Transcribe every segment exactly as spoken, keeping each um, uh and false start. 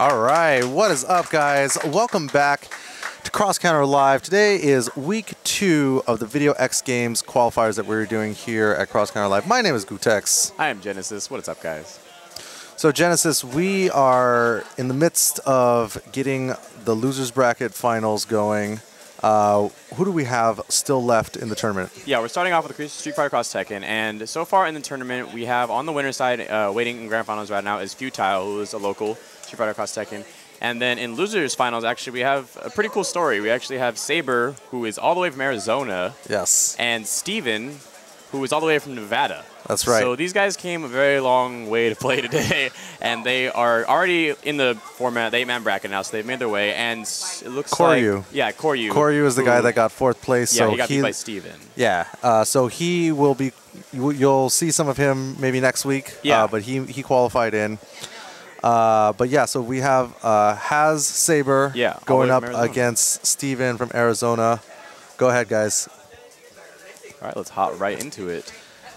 All right, what is up, guys? Welcome back to Cross Counter Live. Today is week two of the Video X Games qualifiers that we're doing here at Cross Counter Live. My name is Gootecks. I am Genesis. What is up, guys? So, Genesis, we are in the midst of getting the Losers Bracket Finals going. Uh, who do we have still left in the tournament? Yeah, we're starting off with the Street Fighter Cross Tekken, and so far in the tournament, we have on the winner's side, uh, waiting in Grand Finals right now, is Futile, who is a local Street Fighter Cross Tekken. And then in Losers Finals, actually, we have a pretty cool story. We actually have Saber, who is all the way from Arizona. Yes. And Steven, who is all the way from Nevada. That's right. So these guys came a very long way to play today, and they are already in the format, the eight-man bracket now, so they've made their way, and it looks Koryu. like... Yeah, Koryu. Koryu is the who, guy that got fourth place. Yeah, so he got he, beat by Steven. Yeah, uh, so he will be... You, you'll see some of him maybe next week, yeah. Uh, but he, he qualified in. Uh, but yeah, so we have uh, Haz Saber yeah, going up against Steven from Arizona. Go ahead, guys. All right, let's hop right into it.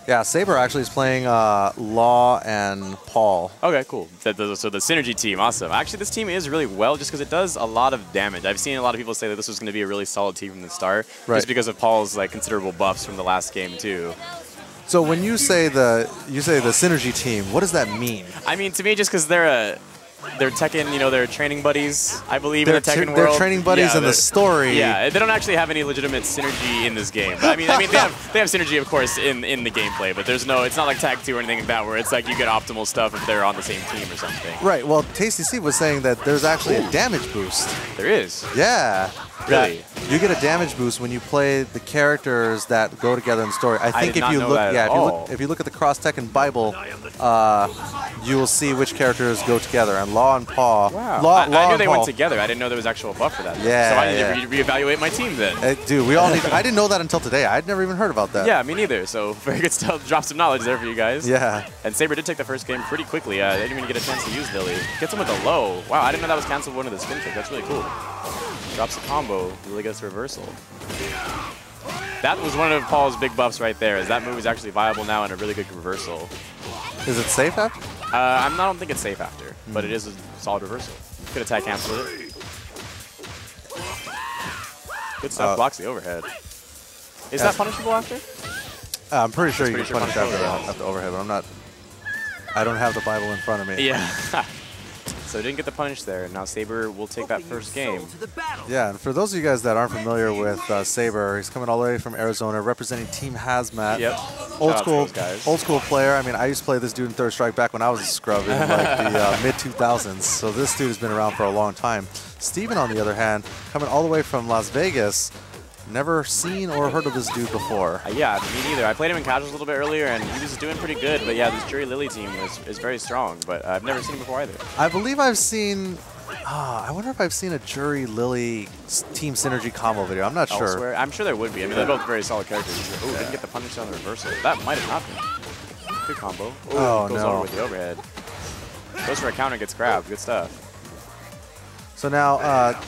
Yeah, Saber actually is playing uh, Law and Paul. Okay, cool. So the synergy team, awesome. Actually, this team is really well just because it does a lot of damage. I've seen a lot of people say that this was going to be a really solid team from the start, right, just because of Paul's like considerable buffs from the last game too. So when you say the you say the synergy team, what does that mean? I mean, to me, just because they're a They're Tekken, you know, they're training buddies, I believe, they're in the Tekken world. They're training buddies yeah, in the story. Yeah, they don't actually have any legitimate synergy in this game. But, I mean, I mean, they have they have synergy, of course, in in the gameplay. But there's no, it's not like Tag Two or anything like that, where it's like you get optimal stuff if they're on the same team or something. Right. Well, Tasty Steve was saying that there's actually a damage boost. There is. Yeah. Really. Yeah. You get a damage boost when you play the characters that go together in the story. I think I if you look, yeah, if all. you look, if you look at the Cross Tekken Bible, uh, you will see which characters go together. And Law and Paul. Wow. Law, I, Law I knew and they Paul. went together. I didn't know there was actual buff for that. Yeah. So I need yeah. to re reevaluate my team then. Uh, dude, we all need. To, I didn't know that until today. I'd never even heard about that. Yeah, me neither. So very good stuff. Drop some knowledge there for you guys. Yeah. And Saber did take the first game pretty quickly. Uh, they didn't even get a chance to use Lily. Gets him with a low. Wow, I didn't know that was canceled one of the spin kick. That's really cool. Drops a combo, really gets reversal. That was one of Paul's big buffs right there, is that move is actually viable now and a really good reversal. Is it safe after? Uh, I'm not, I don't think it's safe after, mm-hmm. but it is a solid reversal. Could attack cancel it. Good stuff, uh, blocks the overhead. Is yeah. that punishable after? Uh, I'm pretty sure That's you pretty can sure punish after, after, after overhead, but I'm not, I don't have the Bible in front of me. Yeah. So didn't get the punish there, and now Saber will take that first game. Yeah, and for those of you guys that aren't familiar with uh, Saber, he's coming all the way from Arizona, representing Team Hazmat. Yep. Old school, guys. Old school player. I mean, I used to play this dude in Third Strike back when I was a scrub in like the uh, mid two thousands. So this dude has been around for a long time. Steven, on the other hand, coming all the way from Las Vegas. Never seen or heard of this dude before. Uh, yeah, me neither. I played him in casuals a little bit earlier, and he was doing pretty good. But yeah, this Jury Lily team is, is very strong, but I've never seen him before either. I believe I've seen... Uh, I wonder if I've seen a Jury Lily team synergy combo video. I'm not sure. Elsewhere. I'm sure there would be. I mean, yeah. they're both very solid characters. Oh, yeah. didn't get the punish on the reversal. That might have not been. Good combo. Ooh, oh, goes no. over with the overhead. Goes for a counter, gets grabbed. Good stuff. So now, uh,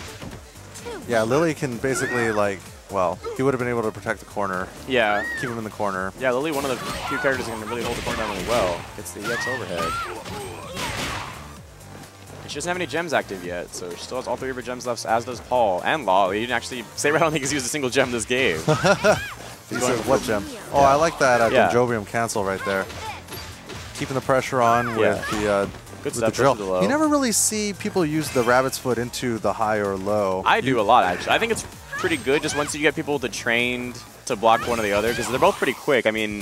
yeah, Lily can basically, like... Well, he would have been able to protect the corner. Yeah. Keep him in the corner. Yeah, Lily, one of the few characters that can really hold the corner down really well. Gets the E X overhead. She doesn't have any gems active yet, so she still has all three of her gems left, as does Paul and Law. He didn't actually say, I don't think he's used a single gem this game. He's going what gem? Yeah. Oh, I like that uh, yeah. Jovium cancel right there. Keeping the pressure on yeah. with the... Uh, Good with stuff, the drill. The low. You never really see people use the rabbit's foot into the high or low. I do a lot, actually. I think it's... pretty good just once you get people to trained to block one or the other, because they're both pretty quick. I mean,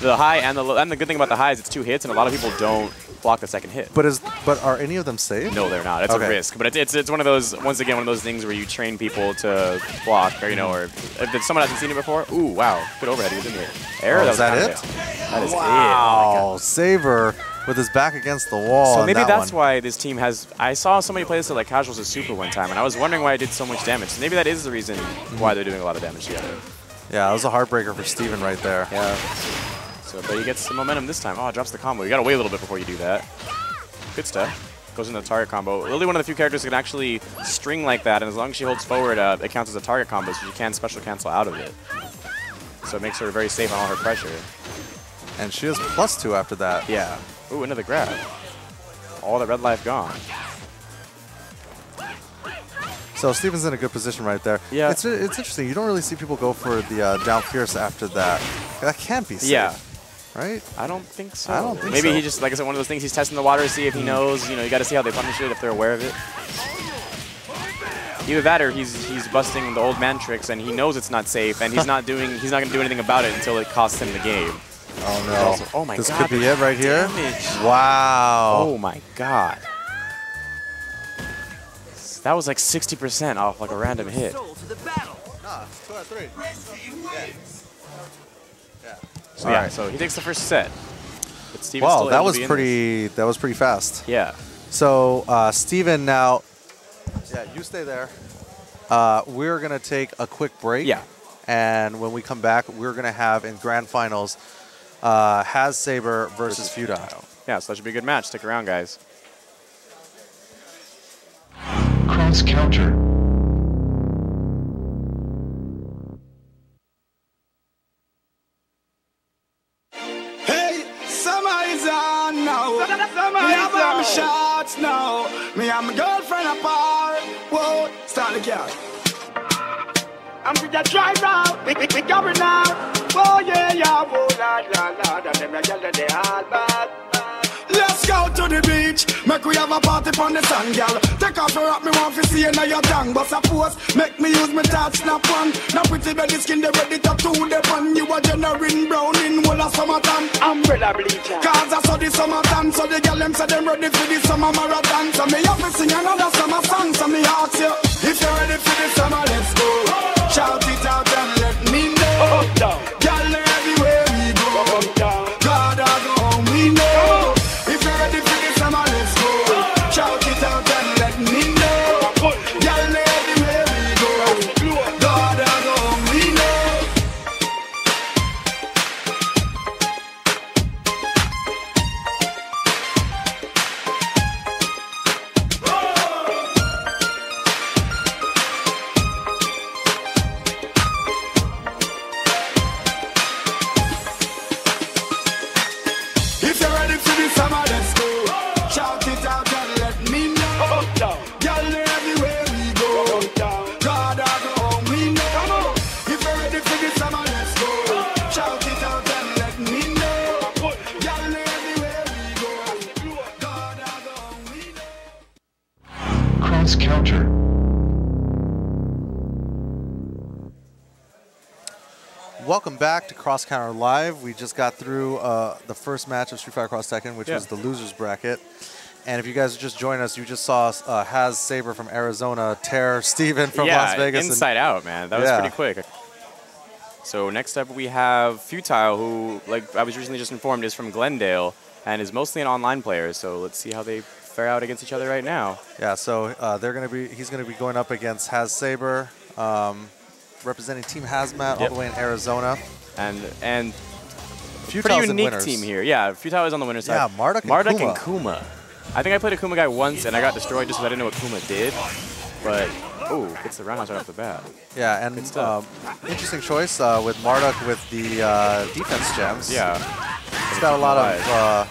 the high and the low, and the good thing about the high is it's two hits, and a lot of people don't block the second hit. But is but are any of them safe? No, they're not. It's okay. a risk. But it's, it's it's one of those, once again, one of those things where you train people to block, or you know, or if someone hasn't seen it before. Ooh, wow, good overhead. He was in the air. Oh, that was that it? That is wow. it. Wow, Saber with his back against the wall. So maybe that that's one. why this team has... I saw somebody play this at like Casuals as Super one time, and I was wondering why I did so much damage. So maybe that is the reason mm-hmm. why they're doing a lot of damage together. Yeah, that was a heartbreaker for Steven right there. Yeah. So, but he gets the momentum this time. Oh, it drops the combo. You gotta wait a little bit before you do that. Good stuff. Goes into the target combo. Lily, one of the few characters that can actually string like that, and as long as she holds forward, uh, it counts as a target combo, so she can special cancel out of it. So it makes her very safe on all her pressure. And she has plus two after that. Yeah. Ooh, another grab. All the red life gone. So Steven's in a good position right there. Yeah. It's, it's interesting. You don't really see people go for the uh, down pierce after that. That can't be safe. Yeah. Right? I don't think so. I don't think Maybe so. he just, like I said, one of those things, he's testing the water to see if he knows. You know, you got to see how they punish it, if they're aware of it. Either that or he's, he's busting the old man tricks and he knows it's not safe and he's not doing, he's not going to do anything about it until it costs him the game. Oh, no. Also, oh, my this God. This could be it right here. Damage. Wow. Oh, my God. That was like sixty percent off like a random hit. So, yeah, right. so he takes the first set. But Steven's wow, still that was pretty. That was pretty fast. Yeah. So uh, Steven now. Yeah, you stay there. Uh, we're gonna take a quick break. Yeah. And when we come back, we're gonna have in grand finals, uh, Haz Saber versus Futile. Yeah, so that should be a good match. Stick around, guys. Cross Counter. Shots now, me and my girlfriend apart. Whoa, start the car. I'm with the driver, we we we coming now. Oh yeah yeah, oh la la la, that them a girl that they all bad. Let's go to the beach, make we have a party pon the sand, girl. Take off your hat, me want to see now your tongue, but suppose make me use me touch snap on. Now pretty belly skin, they ready to do the pan. You a generating brown in whole of summertime. Umbrella bleacher. Cause I saw the summertime, so the girl them say them ready for the summer marathon. So me have to sing another summer song, so me ask you if you're ready for the summer, let's go. Shout it out and let me know. Up down, girl, everywhere we go. Up down, God has a home we know. Shout it out and let me know. Y'all everywhere we go. God has only know. If you're ready for the summer, let's go. Shout it out. Welcome back to Cross Counter Live. We just got through uh, the first match of Street Fighter Cross Tekken, which yeah. was the losers bracket. And if you guys just joined us, you just saw uh, Haz Saber from Arizona tear Steven from yeah, Las Vegas. Yeah, inside out, man. That yeah. was pretty quick. So next up we have Futile, who, like I was recently just informed, is from Glendale and is mostly an online player. So let's see how they fare out against each other right now. Yeah, so uh, they're gonna be. He's going to be going up against Haz Saber. Um, representing Team Hazmat yep. all the way in Arizona. And and Futile's pretty unique team here. Yeah, Futile is on the winner's side. Yeah, Marduk, Marduk and, Kuma. and Kuma. I think I played a Kuma guy once and I got destroyed just because I didn't know what Kuma did. But, oh, it's the roundhouse right off the bat. Yeah, and um, interesting choice uh, with Marduk with the uh, defense gems. Yeah. It's got a lot of, uh,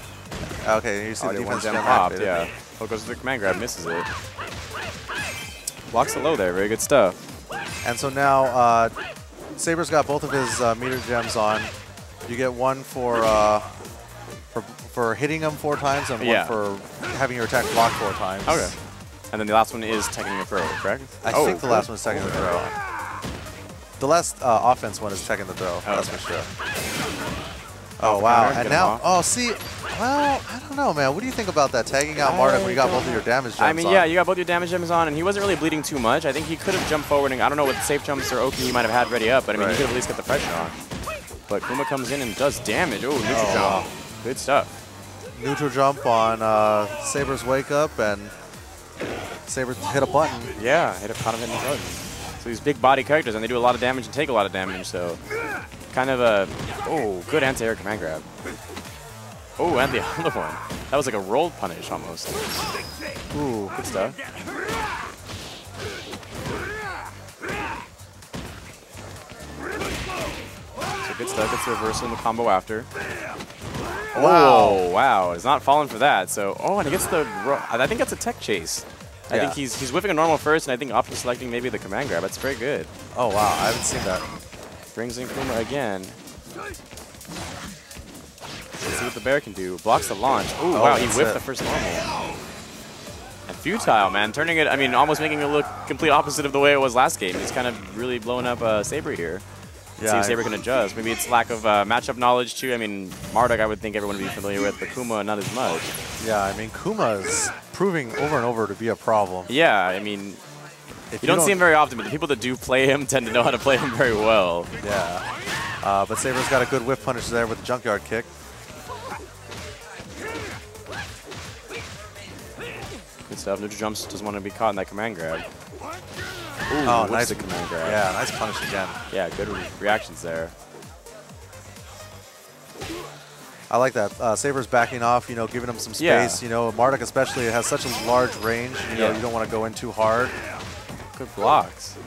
okay, you see oh, the defense gem popped, yeah. Hulk goes to the command grab, misses it. Blocks the low there, very good stuff. And so now, uh, Saber's got both of his uh, meter gems on. You get one for uh, for, for hitting him four times and one yeah. for having your attack blocked four times. Okay. And then the last one is teching the throw, correct? I oh, think the cool. last one is teching the throw. The last uh, offense one is teching the throw, oh, that's okay. for sure. Oh, wow. And now, oh, see, well, I don't know, man. What do you think about that? Tagging out Marduk when you got both of your damage gems on. I mean, yeah, you got both your damage gems on, and he wasn't really bleeding too much. I think he could have jumped forward, and I don't know what safe jumps or Oki he might have had ready up, but I mean, right. he could have at least got the pressure on. But Kuma comes in and does damage. Oh, neutral oh, jump. Wow. Good stuff. Neutral jump on uh, Saber's wake up, and Saber hit a button. Yeah, hit a kind of hit a button. So these big body characters, and they do a lot of damage and take a lot of damage, so... Kind of a, oh, good anti-air command grab. Oh, and the other one. That was like a roll punish almost. Ooh, good stuff. So good stuff, gets the reversal in the combo after. Wow. Oh, wow, it's not falling for that. So, oh, and he gets the, I think that's a tech chase. I yeah. think he's he's whiffing a normal first, and I think option selecting maybe the command grab. That's very good. Oh, wow. I haven't seen that. Brings in Kuma again. Let's see what the bear can do. Blocks the launch. Ooh, oh, wow. He whiffed it. the first normal. And Futile, man. Turning it, I mean, almost making it look complete opposite of the way it was last game. He's kind of really blowing up uh, Saber here. Let's yeah, see if Saber can adjust. Maybe it's lack of uh, matchup knowledge, too. I mean, Marduk, I would think everyone would be familiar with, but Kuma, not as much. Yeah, I mean, Kuma's proving over and over to be a problem. Yeah, I mean, if you, you don't, don't see him very often, but the people that do play him tend to know how to play him very well. Yeah. Uh, but Saber's got a good whiff punish there with the junkyard kick. Good stuff. Neutral jumps doesn't want to be caught in that command grab. Ooh, oh, nice the command grab. Yeah, nice punish again. Yeah, good re reactions there. I like that. Uh, Saber's backing off, you know, giving him some space. Yeah. You know, Marduk especially has such a large range. You know, yeah. you don't want to go in too hard. Good blocks.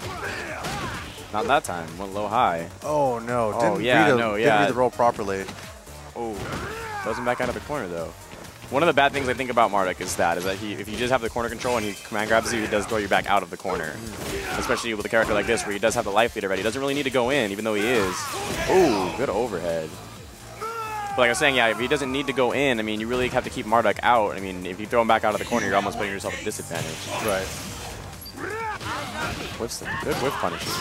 Not that time. Went low high. Oh no! Oh didn't yeah, read a, no, yeah. Didn't read the roll properly. Oh, doesn't back out of the corner though. One of the bad things I think about Marduk is that, is that he, if you just have the corner control and he command grabs you, he does throw you back out of the corner. Especially with a character like this where he does have the life lead already. He doesn't really need to go in, even though he is. Oh, good overhead. But like I was saying, yeah, if he doesn't need to go in, I mean, you really have to keep Marduk out. I mean, if you throw him back out of the corner, you're almost putting yourself at a disadvantage. Right. Whiffs, good whiff punishes.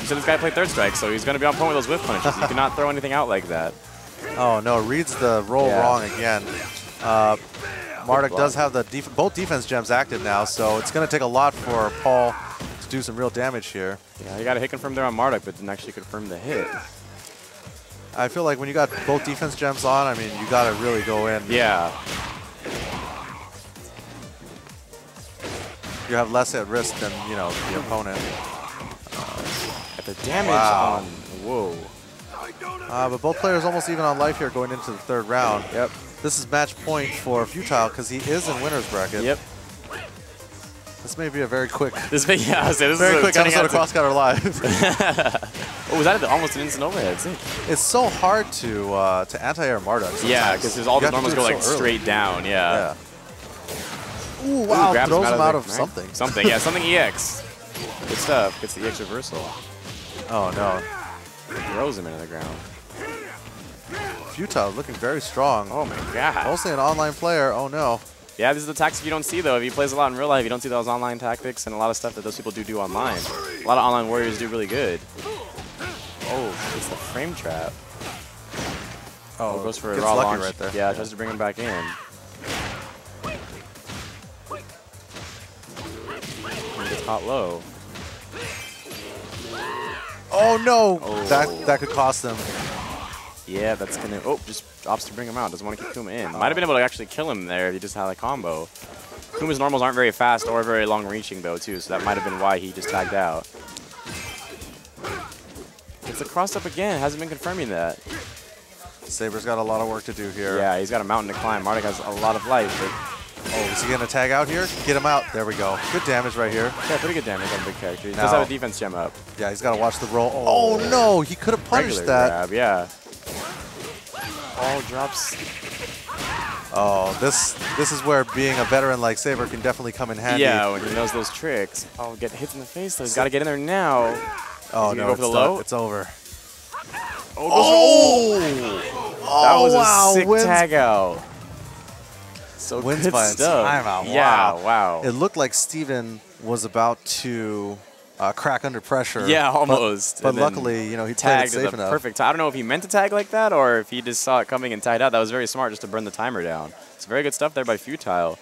You said this guy played third strike, so he's going to be on point with those whiff punishes. You cannot throw anything out like that. Oh, no, reads the roll yeah. wrong again. Uh, Marduk does have the def both defense gems active now, so it's going to take a lot for Paul to do some real damage here. Yeah, you got a hit confirm there on Marduk, but didn't actually confirm the hit. I feel like when you got both defense gems on, I mean, you got to really go in. Yeah. You have less at risk than, you know, the opponent. Uh, at the damage wow. on, whoa. Uh, but both players almost even on life here going into the third round. Yep. This is match point for Futile because he is in winner's bracket. Yep. This may be a very quick. This may, yeah, I was saying, this very is quick episode of Cross Counter Live. Oh, was that almost an instant overhead? It's so hard to uh, to anti-air Marduk. Sometimes. Yeah, because all the normals go so like early. straight down. Yeah. yeah. Ooh, wow! Ooh, throws him out, him out of, the, of something. Right? Something, yeah, something E X. Good stuff. Gets the E X reversal. Oh no! Throws him into the ground. Futile looking very strong. Oh my god. Mostly an online player. Oh no. Yeah, these are the tactics you don't see though. If he plays a lot in real life, you don't see those online tactics and a lot of stuff that those people do do online. A lot of online warriors do really good. Oh, it's the frame trap. Oh, oh goes for a raw launch. Right there. Yeah, yeah, tries to bring him back in. It's hot low. Oh no! Oh. That that could cost them. Yeah, that's going to... Oh, just opts to bring him out. Doesn't want to keep Kuma in. Might have been able to actually kill him there if he just had a combo. Kuma's normals aren't very fast or very long-reaching, though, too, so that might have been why he just tagged out. It's a cross-up again. Hasn't been confirming that. Saber's got a lot of work to do here. Yeah, he's got a mountain to climb. Marduk has a lot of life. But... Oh, is he going to tag out here? Get him out. There we go. Good damage right here. Yeah, pretty good damage on the big character. He now, does have a defense gem up. Yeah, he's got to watch the roll. Oh, oh no! He could have punished that. Regular grab, yeah. All drops. Oh, this this is where being a veteran like Saber can definitely come in handy. Yeah, when he knows those tricks. Oh, get hit in the face though. He's got to get in there now. Oh no, go for the low. It's over. Oh! oh. That was oh, wow. a sick Wins. tag out. So Wins good by stuff. A timeout. Wow. Yeah, wow. It looked like Steven was about to. Uh, crack under pressure. Yeah, almost. But, but luckily, you know, he tagged it safe enough. Perfect. I don't know if he meant to tag like that or if he just saw it coming and tied out. That was very smart just to burn the timer down. It's very good stuff there by Futile.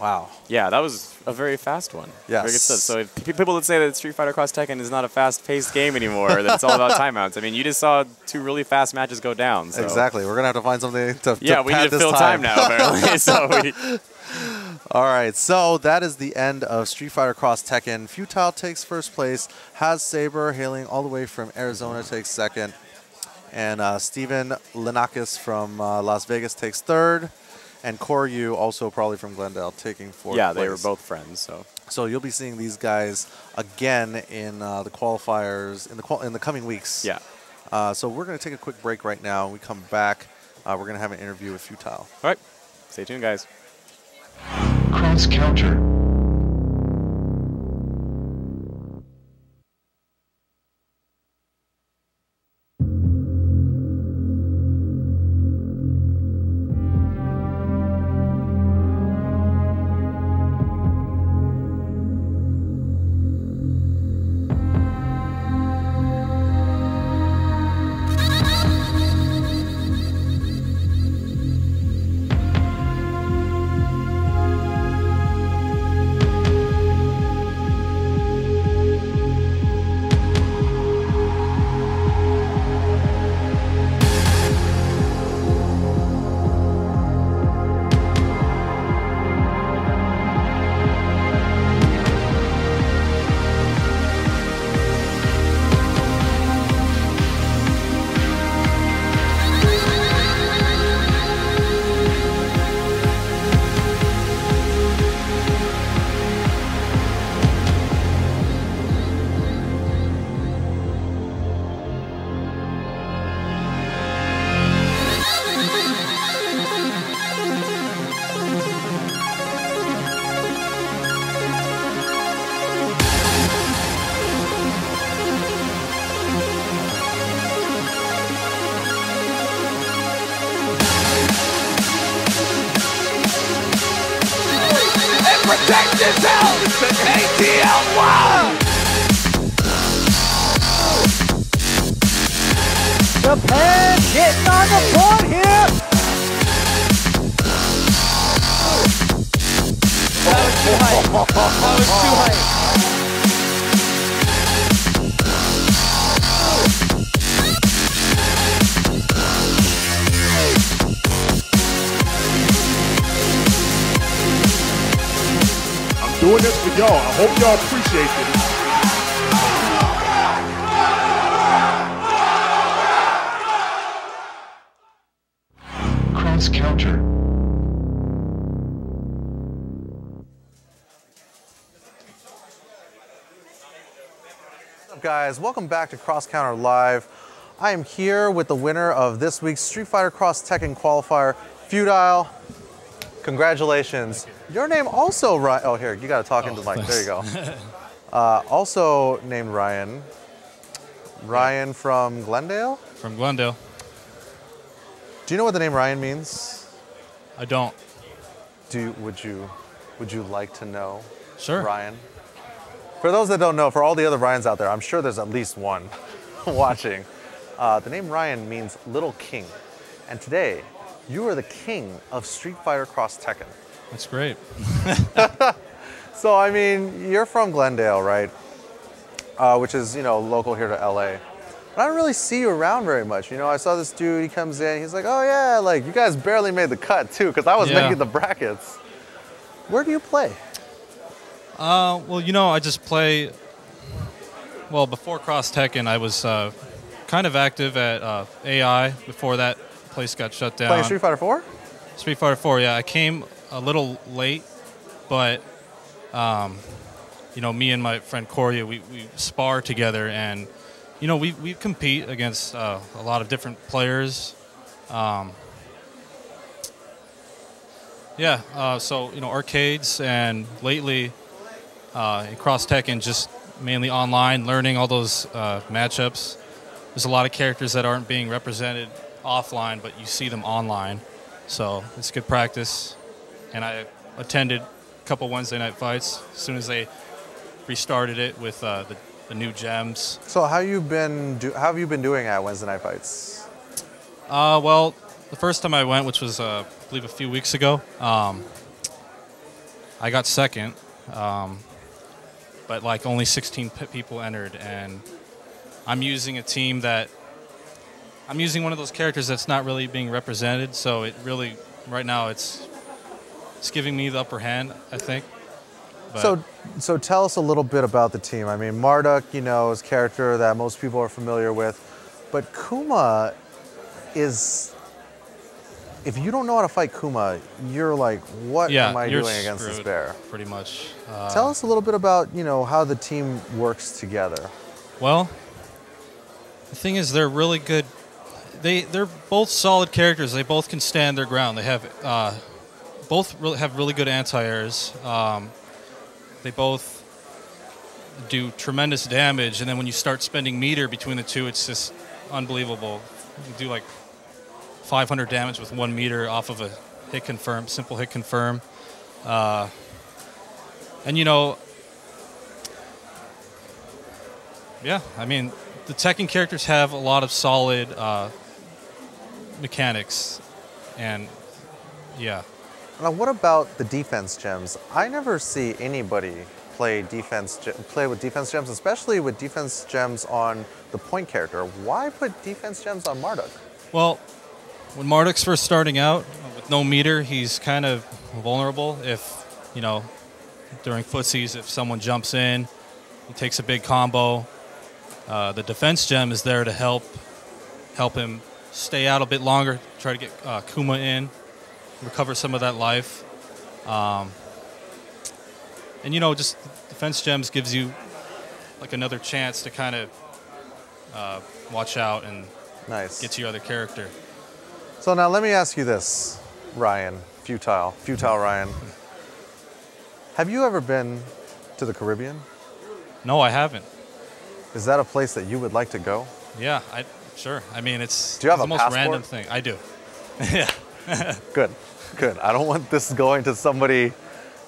Wow. Yeah, that was a very fast one. Yes. Very good stuff. So if people that say that Street Fighter Cross Tekken is not a fast-paced game anymore, that it's all about timeouts. I mean, you just saw two really fast matches go down. So. Exactly. We're going to have to find something to, yeah, to we need to fill time, time now, apparently. so we, All right, so that is the end of Street Fighter Cross Tekken. Futile takes first place. Haz Saber, hailing all the way from Arizona, takes second. And uh, Steven Lenakis from uh, Las Vegas takes third. And Koryu, also probably from Glendale, taking fourth Yeah, place. They were both friends. So so you'll be seeing these guys again in uh, the qualifiers in the, qual in the coming weeks. Yeah. Uh, so we're going to take a quick break right now. When we come back, uh, we're going to have an interview with Futile. All right, stay tuned, guys. Cross Cross Counter. Welcome back to Cross Counter Live. I am here with the winner of this week's Street Fighter Cross Tekken qualifier, Futile. Congratulations. You. Your name also Ryan. Oh, here, you got to talk oh, into the mic. There you go. uh, also named Ryan. Ryan from Glendale? From Glendale. Do you know what the name Ryan means? I don't. Do you, would you would you like to know? Sure. Ryan? For those that don't know, for all the other Ryans out there, I'm sure there's at least one watching. Uh, the name Ryan means Little King. And today, you are the king of Street Fighter Cross Tekken. That's great. So, I mean, you're from Glendale, right? Uh, which is, you know, local here to L A. But I don't really see you around very much. You know, I saw this dude, he comes in, he's like, oh yeah, like, you guys barely made the cut too, because I was yeah. making the brackets. Where do you play? Uh, well, you know, I just play, well, before Cross Tekken, I was uh, kind of active at uh, A I before that place got shut down. Playing Street Fighter four? Street Fighter four, yeah. I came a little late, but, um, you know, me and my friend Koryu, we, we spar together, and, you know, we, we compete against uh, a lot of different players. Um, yeah, uh, so, you know, arcades, and lately... Uh, and Cross Tekken, just mainly online, learning all those uh, matchups. There's a lot of characters that aren't being represented offline, but you see them online. So it's good practice. And I attended a couple Wednesday night fights as soon as they restarted it with uh, the, the new gems. So how you been? Do, how have you been doing at Wednesday night fights? Uh, well, the first time I went, which was uh, I believe a few weeks ago, um, I got second. Um, But like only sixteen people entered, and I'm using a team that I'm using one of those characters that's not really being represented. So it really, right now, it's it's giving me the upper hand, I think. But. So, so tell us a little bit about the team. I mean, Marduk, you know, is a character that most people are familiar with, but Kuma is. If you don't know how to fight Kuma, you're like, what yeah, am I doing against this bear? Pretty much. Uh, Tell us a little bit about, you know, how the team works together. Well, the thing is, they're really good. They, they're both solid characters. They both can stand their ground. They have uh, both really have really good anti-airs. Um, they both do tremendous damage, and then when you start spending meter between the two, it's just unbelievable. You do like five hundred damage with one meter off of a hit confirm, simple hit confirm. Uh, and, you know, yeah, I mean, the Tekken characters have a lot of solid uh, mechanics, and yeah. Now, what about the defense gems? I never see anybody play defense, play with defense gems, especially with defense gems on the point character. Why put defense gems on Marduk? Well, when Marduk's first starting out with no meter, he's kind of vulnerable. If, you know, during footsies, if someone jumps in, he takes a big combo. Uh, the defense gem is there to help help him stay out a bit longer, try to get uh, Kuma in, recover some of that life. Um, and, you know, just defense gems gives you, like, another chance to kind of uh, watch out and nice. Get to your other character. So now let me ask you this, Ryan, Futile, Futile Ryan. Have you ever been to the Caribbean? No, I haven't. Is that a place that you would like to go? Yeah, I, sure. I mean, it's, do you have it's a the most passport? Random thing. I do. Yeah. Good, good. I don't want this going to somebody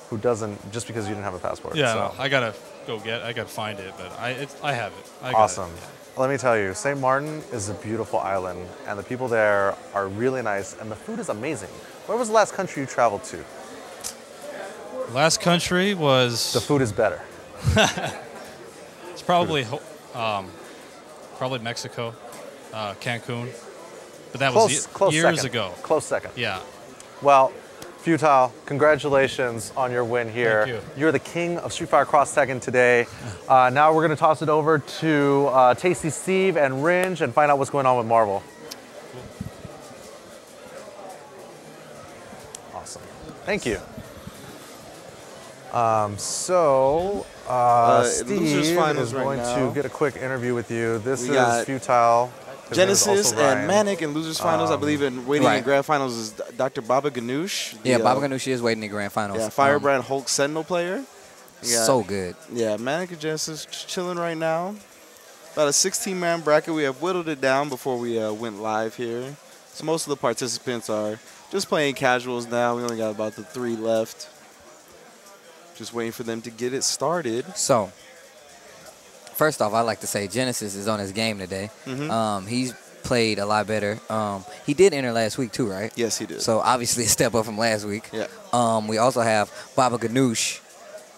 who doesn't, just because you didn't have a passport. Yeah, so. No, I gotta go get, I gotta find it, but I, it's, I have it. I awesome. It, yeah. Let me tell you, Saint Martin is a beautiful island, and the people there are really nice, and the food is amazing. Where was the last country you traveled to? Last country was... The food is better. It's probably, um, probably Mexico, uh, Cancun. But that close, was close years second. ago. Close second. Yeah. Well, Futile, congratulations on your win here. Thank you. You're the king of Street Fighter Cross Tekken today. Uh, now we're going to toss it over to uh, Tasty Steve and Ringe and find out what's going on with Marvel. Cool. Awesome. Thank you. Um, so, uh, uh, Steve is right going now. to get a quick interview with you. This we is Futile. Genesis and Manic in Losers Finals, um, I believe, and waiting right. in Grand Finals is Doctor Baba Ganoush. Yeah, uh, Baba Ganoush is waiting in Grand Finals. Yeah, Firebrand, um, Hulk, Sentinel player. Yeah, so good. Yeah, Manic and Genesis chilling right now. About a sixteen man bracket. We have whittled it down before we uh, went live here. So most of the participants are just playing casuals now. We only got about the three left. Just waiting for them to get it started. So... First off, I'd like to say Genesis is on his game today. Mm-hmm. um, he's played a lot better. Um, he did enter last week too, right? Yes, he did. So obviously a step up from last week. Yeah. Um, we also have Baba Ganoush.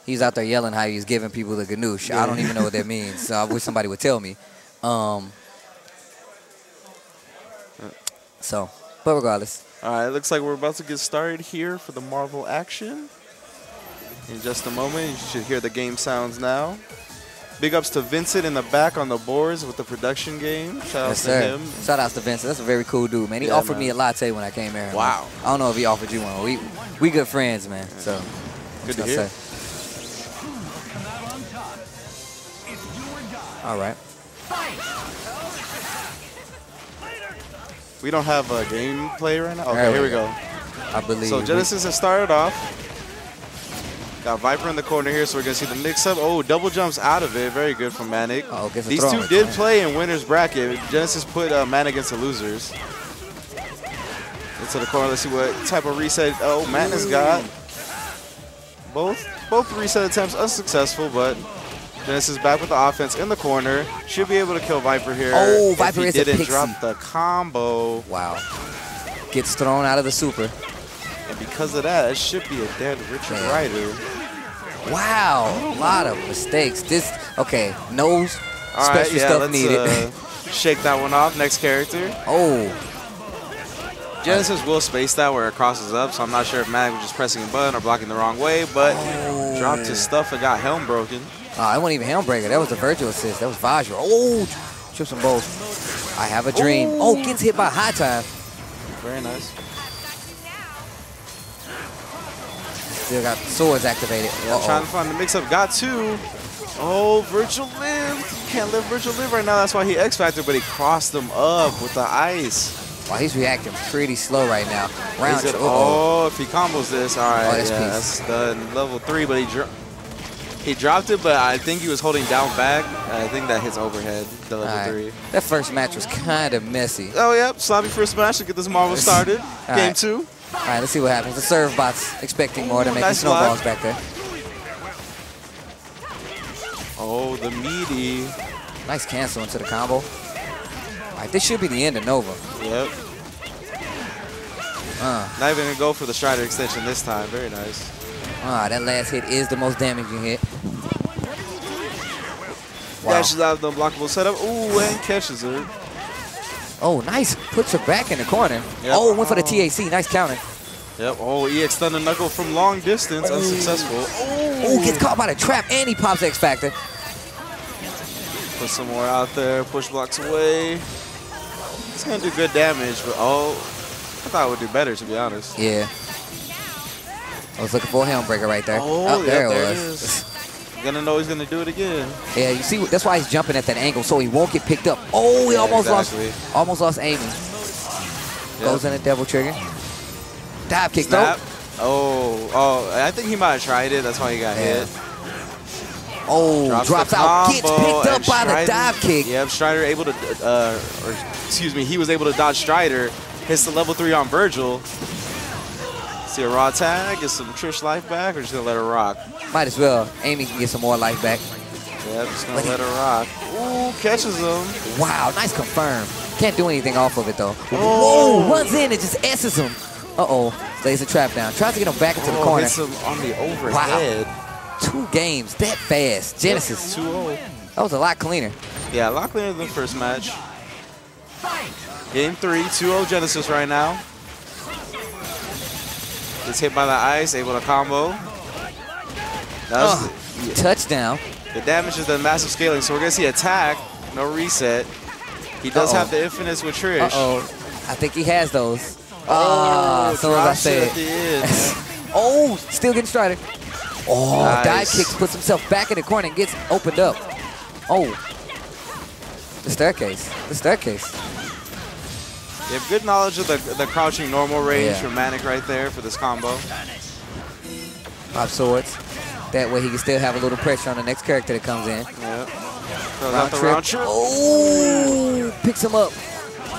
He's out there yelling how he's giving people the ganoush. Yeah. I don't even know what that means, so I wish somebody would tell me. Um, so, but regardless. All right, it looks like we're about to get started here for the Marvel action. In just a moment, you should hear the game sounds now. Big ups to Vincent in the back on the boards with the production game. Shout yes, out to sir. him. Shout outs to Vincent. That's a very cool dude, man. He yeah, offered man. me a latte when I came here. Wow. Man. I don't know if he offered you one. We we good friends, man. Yeah. So good to hear. All right. We don't have a gameplay right now. Okay, right, here we go. go. I believe. So Genesis has started off. Got Viper in the corner here, so we're going to see the mix-up. Oh, double jumps out of it. Very good from Manic. Oh, these two did man. play in winner's bracket. Genesis put uh, Manic against the losers. Into the corner. Let's see what type of reset. Oh, Manic has got both both reset attempts unsuccessful, but Genesis back with the offense in the corner. Should be able to kill Viper here. Oh, Viper is a pixie. Didn't drop the combo. Wow. Gets thrown out of the super. And because of that, it should be a dead Richard Ryder. Wow, a lot of mistakes. This, okay, no All special right, yeah, stuff let's, needed. Uh, shake that one off, next character. Oh. Genesis will space that where it crosses up, so I'm not sure if Manic was just pressing a button or blocking the wrong way, but oh. dropped his stuff and got helm broken. Uh, I wasn't even helm breaker. That was the Vergil assist. That was Vajra. Oh, trips and both. I have a dream. Ooh. Oh, gets hit by high time. Very nice. Still got swords activated. Yeah, uh-oh. Trying to find the mix-up. Got two. Oh, Vergil lived. Can't let Vergil live right now. That's why he X-Factor, but he crossed them up with the ice. Wow, he's reacting pretty slow right now. Round at, oh, if he combos this, all right. Oh, that's, yeah, that's done. Level three, but he dro he dropped it, but I think he was holding down back. I think that hits overhead, the level right. three. That first match was kind of messy. Oh, yep. Sloppy first match to get this marvel started. Game right. two. All right, let's see what happens. The serve bot's expecting more to make nice snowballs block. back there. Oh, the meaty. Nice cancel into the combo. All right, this should be the end of Nova. Yep. Uh. Not even going to go for the Strider extension this time. Very nice. Ah, uh, that last hit is the most damaging hit. Wow. Dashes out of the unblockable setup. Ooh, and catches her. Oh, nice. Puts her back in the corner. Yep. Oh, went for the T A C. Nice counter. Yep. Oh, E X Thunder Knuckle from long distance. Ooh. Unsuccessful. Oh, gets caught by the trap, and he pops X Factor. Put some more out there. Push blocks away. It's going to do good damage, but oh, I thought it would do better, to be honest. Yeah. I was looking for a handbreaker right there. Oh, oh there, yep, there it was. Going to know he's going to do it again. Yeah, you see, that's why he's jumping at that angle, so he won't get picked up. Oh, he yeah, almost exactly. lost almost lost aiming. Yep. Goes in a double trigger. Dive kick, though. Oh, oh, I think he might have tried it. That's why he got yeah. hit. Oh, drops, drops out. Gets picked up by Strider, the dive kick. Yep, Strider able to, uh, or excuse me, he was able to dodge Strider. Hits the level three on Vergil. See a raw tag, get some Trish life back, or just gonna let her rock? Might as well. Ammy can get some more life back. Yep, just gonna let her rock. Ooh, catches him. Wow, nice confirm. Can't do anything off of it, though. Oh. Whoa, runs in and just S's him. Uh-oh, lays a trap down. Tries to get him back into oh, the corner. Hits him on the overhead. Wow. Two games that fast. Genesis. two oh. That was a lot cleaner. Yeah, a lot cleaner than the first match. Game three, two oh Genesis right now. Gets hit by the ice, able to combo. That was oh, the, yeah. Touchdown. The damage is the massive scaling, so we're going to see attack, no reset. He does uh -oh. have the infinites with Trish. Uh-oh. I think he has those. Oh, oh so as I said. Oh, still getting Strider. Oh, nice. Dive kicks, puts himself back in the corner and gets opened up. Oh. The staircase. The staircase. You have good knowledge of the, the crouching normal range yeah. for Manic right there for this combo. Pop swords. That way he can still have a little pressure on the next character that comes in. Yep. Throws out the round trip. Oh, picks him up.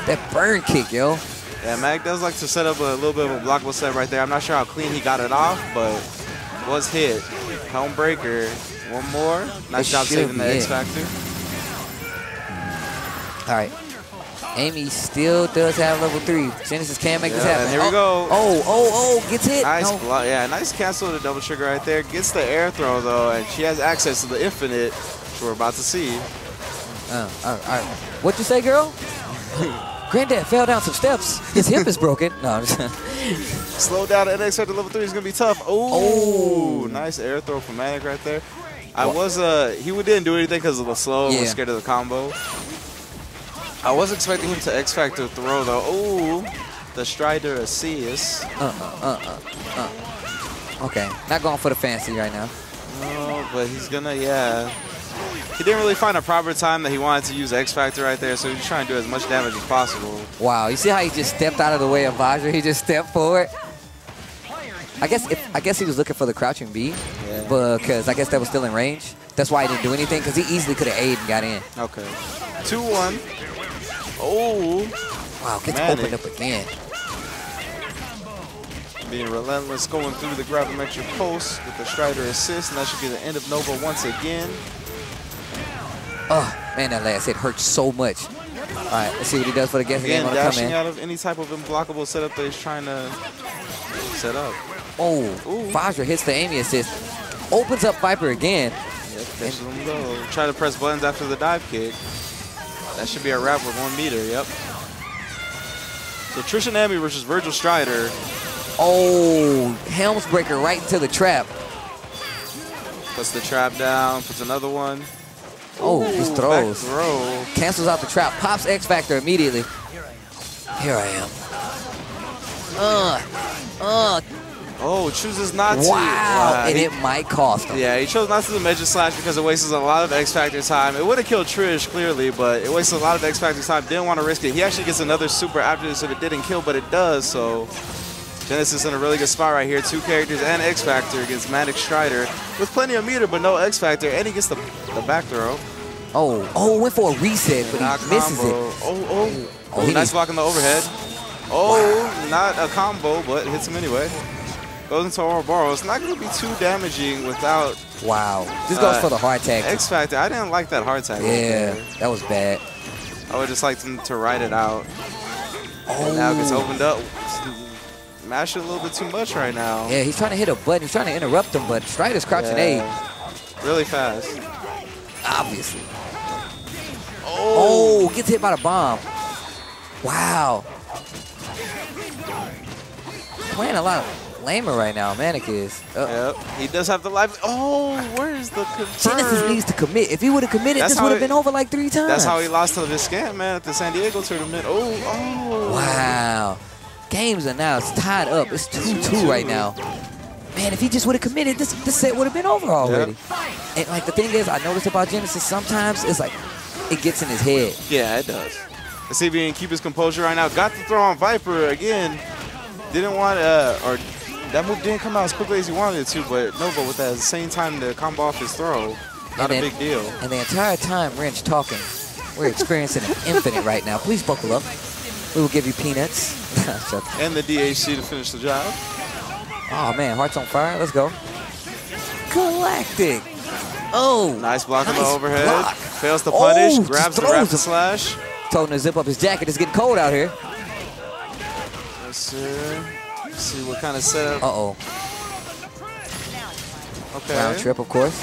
That burn kick, yo. Yeah, Manic does like to set up a little bit of a blockable set right there. I'm not sure how clean he got it off, but was hit. Helm breaker. One more. Nice it job saving the X Factor. All right. Ammy still does have level three. Genesis can make yeah, this happen. Here we oh, go. Oh, oh, oh, gets hit. Nice no. block. Yeah, nice cancel to double trigger right there. Gets the air throw, though, and she has access to the infinite, which we're about to see. Uh, all right, all right. What'd you say, girl? Granddad fell down some steps. His hip is broken. No, I'm just slow down to N X level three is going to be tough. Oh, oh, nice air throw from Manic right there. I what? was, uh, he didn't do anything because of the slow. Yeah. I was scared of the combo. I was expecting him to X Factor throw though. Ooh, the Strider assist. Uh uh uh uh uh. Okay, not going for the fancy right now. No, but he's gonna yeah. He didn't really find a proper time that he wanted to use X Factor right there, so he's trying to do as much damage as possible. Wow, you see how he just stepped out of the way of Vajra? He just stepped forward. I guess if, I guess he was looking for the crouching B, yeah. because I guess that was still in range. That's why he didn't do anything because he easily could have A'd and got in. Okay, two one. Oh, wow, gets Manic. opened up again. Being relentless, going through the gravimetric post with the Strider assist, and that should be the end of Nova once again. Oh, man, that last hit hurts so much. All right, let's see what he does for the guess again, game. Dashing out of any type of unblockable setup that he's trying to set up. Oh, Vajra hits the Ammy assist, opens up Viper again. Yep, catches him low. Try to press buttons after the dive kick. That should be a wrap with one meter, yep. So Trish and Ammy versus Vergil Strider. Oh, Helmsbreaker right into the trap. Puts the trap down, puts another one. Oh, he throws. Throw. Cancels out the trap, pops X Factor immediately. Here I am. Uh, uh, Oh, chooses not to. Wow, wow. and he, it might cost him. Yeah, he chose not to do Mega Slash because it wastes a lot of X-Factor time. It would have killed Trish, clearly, but it wasted a lot of X-Factor time. Didn't want to risk it. He actually gets another super after this if it didn't kill, but it does, so... Genesis in a really good spot right here. Two characters and X-Factor against Manic Strider with plenty of meter, but no X-Factor, and he gets the, the back throw. Oh, oh, went for a reset, but not he misses combo. It. Oh, oh, oh, oh nice block on the overhead. Oh, wow. Not a combo, but hits him anyway. Goes into Ouroboros. It's not going to be too damaging without... Wow. This goes uh, for the hard tag. X-Factor. I didn't like that hard tag. Yeah, that was bad. I would just like them to ride it out. Oh. And now it gets opened up. Mashing a little bit too much right now. Yeah, he's trying to hit a button. He's trying to interrupt him, but Strider's crouching yeah. A. Really fast. Obviously. Oh. Oh, gets hit by the bomb. Wow. Playing a lot of... Lamer right now, Manic is. Uh, yep, he does have the life. Oh, where's the confirm? Genesis needs to commit. If he would have committed, that's this would have been over like three times. That's how he lost to this scam, man, at the San Diego tournament. Oh, oh. Wow. Games are now it's tied up. It's two two right now. Man, if he just would have committed, this, this set would have been over already. Yep. And, like, the thing is, I noticed about Genesis, sometimes it's like it gets in his head. Yeah, it does. Let's see if he can keep his composure right now. Got the throw on Viper again. Didn't want uh, or... That move didn't come out as quickly as he wanted it to, but Nova with that same time to combo off his throw, not then, a big deal. And the entire time Wrench talking, we're experiencing an infinite right now. Please buckle up. We will give you peanuts. And the D H C to finish the job. Oh, man. Hearts on fire. Let's go. Galactic. Oh. Nice block nice on the overhead. Block. Fails to punish. Oh, grabs the rapid slash. Told him to zip up his jacket. It's getting cold out here. Yes, sir. See what kind of setup. Uh-oh. Okay. Round trip, of course.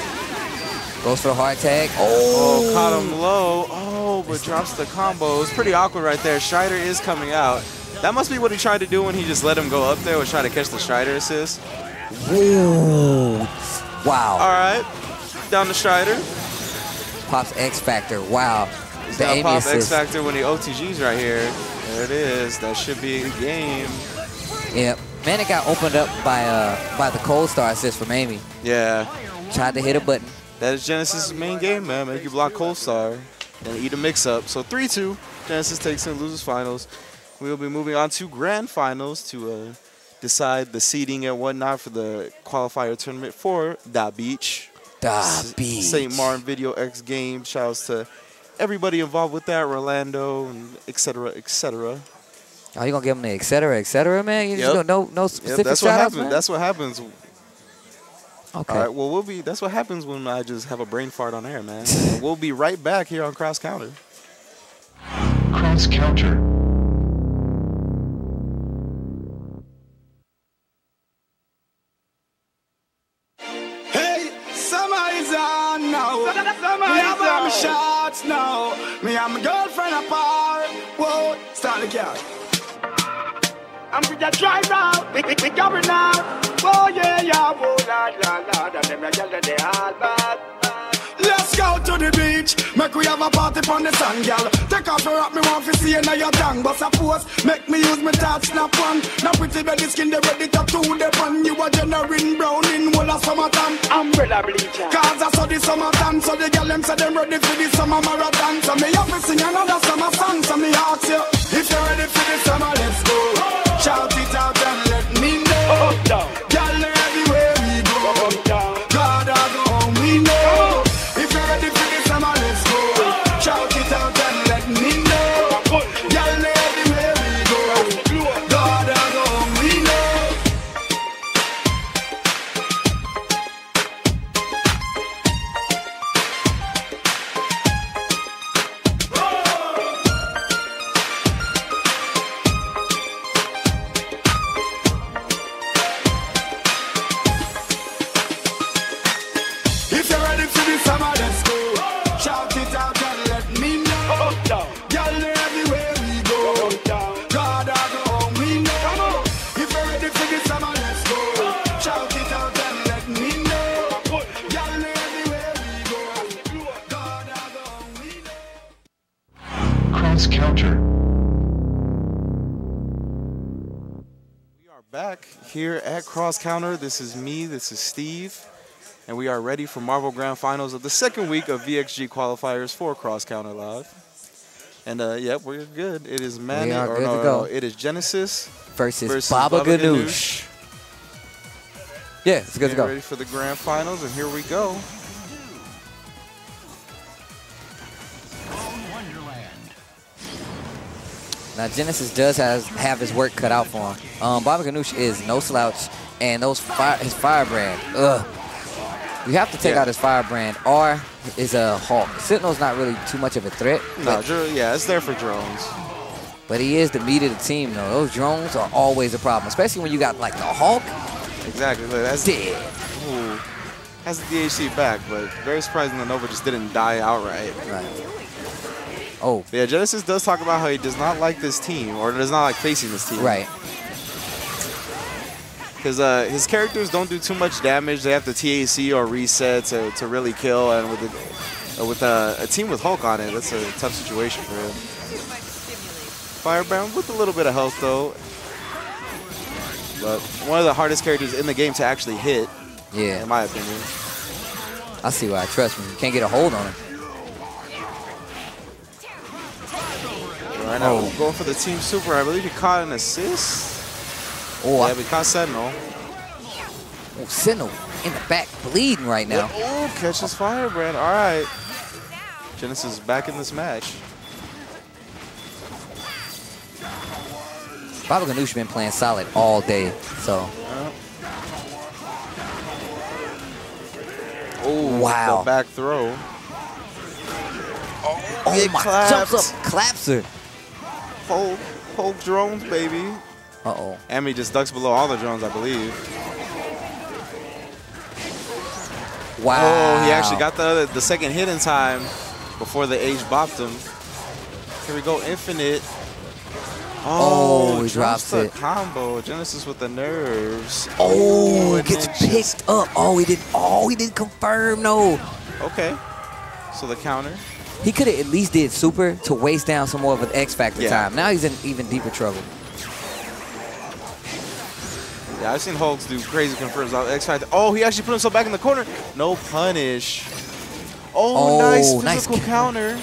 Goes for the hard tag. Oh, oh caught him low. Oh, but drops the combo. It's pretty awkward right there. Strider is coming out. That must be what he tried to do when he just let him go up there was try to catch the Strider assist. Whoa. Wow. All right. Down the Strider. Pops X-Factor. Wow. He's got to pop X-Factor when he O T Gs right here. There it is. That should be the game. Yeah, Manic got opened up by uh by the cold star assist from Ammy. Yeah. Tried to hit a button. That is Genesis' main game, man. Make you block cold star and eat a mix-up. So three two, Genesis takes and loses finals. We'll be moving on to grand finals to uh, decide the seeding and whatnot for the qualifier tournament for Da Beach. Da Beach. Saint Martin Video X Game. Shouts to everybody involved with that, Rolando, and et cetera, et cetera. Oh, you gonna give him the et cetera, et cetera, man? You yep. just no no specific yep, that's what happens. Man? That's what happens. Okay. All right. Well, we'll be. That's what happens when I just have a brain fart on air, man. We'll be right back here on Cross Counter. Cross Counter. Hey, somebody's on now. Somebody's shots now. Me and my girlfriend apart. Whoa. Start again. I'm with the driver, we we we coming now. Oh yeah yeah, oh la la la, that them gyal they all bad. Let's go to the beach, make we have a party pon the sand, gyal. Take off your hat, me want to see inna your tongue, but suppose make me use me touch snap on. Now pretty belly skin, they ready to do the fun. You a generating brown in whole of summertime. Umbrella bleacher, 'cause I saw the summertime, so the gyal them say them ready for the summer marathon. So me have to sing another summer song, so me ask you if you're ready for the summer, let's go. Shout it out and let me know. Y'all know everywhere we go. God, I go home, we know. If you're ready for the summer, let's go. Shout it out and let me know. Y'all know everywhere we go. God, I go home, we here at Cross Counter. This is me, this is Steve, and we are ready for Marvel Grand Finals of the second week of V X G qualifiers for Cross Counter Live. And uh, yep, we're good. It is Manic, or no, no, it is Genesis versus, versus Baba, Baba Ganoush. Ganoush. Yeah, it's good to go. Ready for the Grand Finals, and here we go. Now, Genesis does has, have his work cut out for him. Um, Baba Ganoush is no slouch, and those fire, his Firebrand, ugh. You have to take yeah. out his Firebrand, or is a Hulk. Sentinel's not really too much of a threat. No, yeah, it's there for drones. But he is the meat of the team, though. Those drones are always a problem, especially when you got, like, the Hulk. Exactly. Look, that's dead. Ooh, has the D H C back, but very surprising that Nova just didn't die outright. Right. Oh. Yeah, Genesis does talk about how he does not like this team, or does not like facing this team. Right. Because uh, his characters don't do too much damage. They have to T A C or reset to, to really kill. And with, the, uh, with uh, a team with Hulk on it, that's a tough situation for him. Firebrand with a little bit of health, though. But one of the hardest characters in the game to actually hit, yeah, in my opinion. I see why. Trust me. You can't get a hold on him. Right now, oh. going for the team super. I believe he caught an assist. Oh, yeah, we caught Sentinel. Oh, Sentinel in the back bleeding right now. What? Oh, catches Firebrand. All right. Genesis is back in this match. Baba Ganoush been playing solid all day, so. Yeah. Oh, wow. The back throw. Oh, oh my. Claps. Jumps up, claps her. Hulk, Hulk drones, baby. Uh-oh. Ammy just ducks below all the drones, I believe. Wow. Oh, he actually got the other, the second hit in time before the H bopped him. Here we go, infinite. Oh, oh he drops it. Combo. Genesis with the nerves. Oh, oh gets picked up. Oh, he didn't. Oh, he didn't confirm. No. Okay. So the counter. He could have at least did super to waste down some more of an X Factor yeah. time. Now he's in even deeper trouble. Yeah, I've seen Hulk do crazy confirms out X Factor. Oh, he actually put himself back in the corner. No punish. Oh, oh nice physical nice. counter.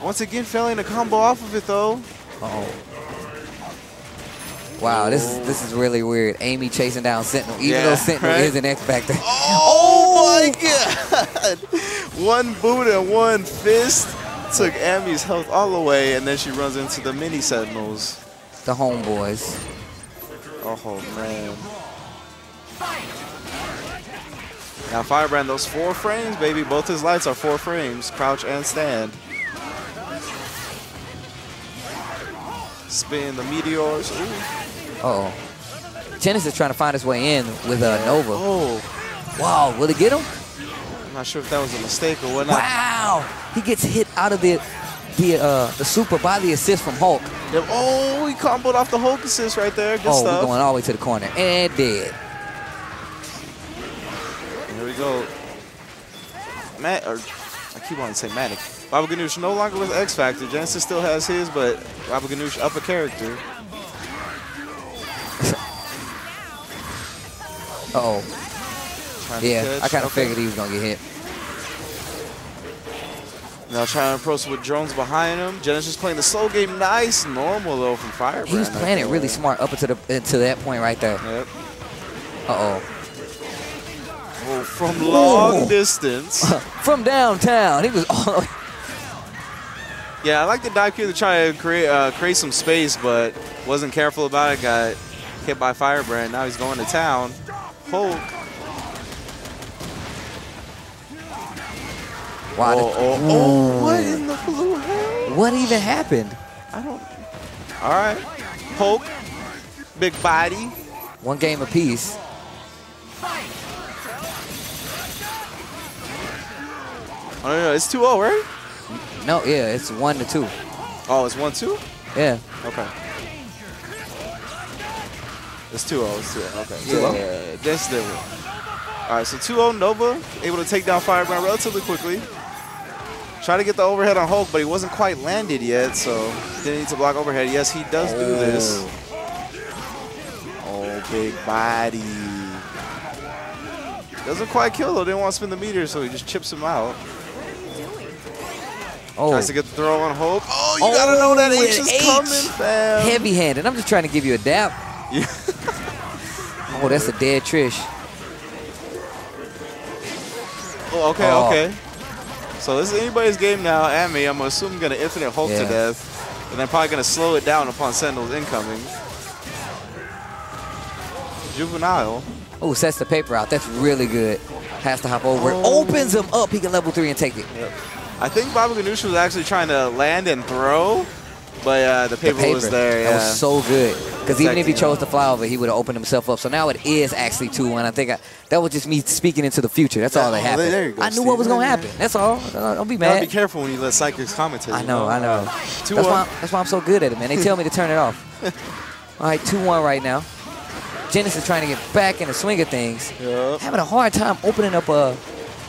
Once again, failing to combo off of it though. Uh-oh. Wow, oh. this is this is really weird. Ammy chasing down Sentinel, even yeah, though Sentinel right? is an X Factor. Oh, oh my God. One boot and one fist took Ammy's health all away, and then she runs into the mini Sentinels. The homeboys. Oh, man. Now, Firebrand, those four frames, baby. Both his lights are four frames, crouch and stand. Spin the meteors. Ooh. Uh oh. Genesis is trying to find his way in with uh, Nova. Oh. Wow, will it get him? I'm not sure if that was a mistake or whatnot. Wow! He gets hit out of the the uh, the super by the assist from Hulk. Yep. Oh, he comboed off the Hulk assist right there. Good oh, stuff. We're going all the way to the corner. And dead. Here we go. Matt, or I keep wanting to say Manic. Baba Ganoush no longer with X Factor. Genesis still has his, but Baba Ganoush up a character. uh oh. Yeah, I kind of okay. figured he was going to get hit. Now trying to approach with drones behind him. Genesis playing the slow game. Nice. Normal, though, from Firebrand. He was playing it really smart up until, the, until that point right there. Yep. Uh-oh. Oh, from long Ooh. distance. From downtown. He was all Yeah, I like the dive Q to try to create, uh, create some space, but wasn't careful about it. Got hit by Firebrand. Now he's going to town. Hulk. Wow, oh, oh, oh, what in the blue hell? What even happened? I don't. All right. Hulk. Big body. One game apiece. Oh, no, no. It's two oh, right? No, yeah. It's one to two. Oh, it's one two? Yeah. Okay. It's two oh. It's two oh. Okay. two oh? Yeah, that's the one. All right, so two oh Nova able to take down Firebrand relatively quickly. Try to get the overhead on Hulk, but he wasn't quite landed yet, so didn't need to block overhead. Yes, he does oh. do this. Oh, Big body. Doesn't quite kill though. Didn't want to spin the meter, so he just chips him out. Oh. Tries to get the throw on Hulk. Oh, you oh, gotta know that H is H. coming, fam. Heavy handed. I'm just trying to give you a dab. Yeah. Oh, that's a dead Trish. Oh, okay, oh. okay. So this is anybody's game now. Ammy, I'm assuming, gonna infinite Hulk yeah. to death, and I'm probably gonna slow it down upon Sentinel's incoming. Juvenile. Oh, sets the paper out. That's really good. Has to hop over. Oh. Opens him up. He can level three and take it. Yep. I think Baba Ganoush was actually trying to land and throw, but uh, the, paper the paper was there. Yeah. That was so good. Because even if he chose to fly over, he would have opened himself up. So now it is actually two one. I think I, that was just me speaking into the future. That's yeah, all that happened. There you go, I knew Steve. what was going to happen. That's all. Don't be mad. Gotta be careful when you let psychics commentate. I know, you know? I know. That's why, I'm, that's why I'm so good at it, man. They tell me to turn it off. All right, two one right now. Genesis trying to get back in the swing of things. Yep. Having a hard time opening up uh,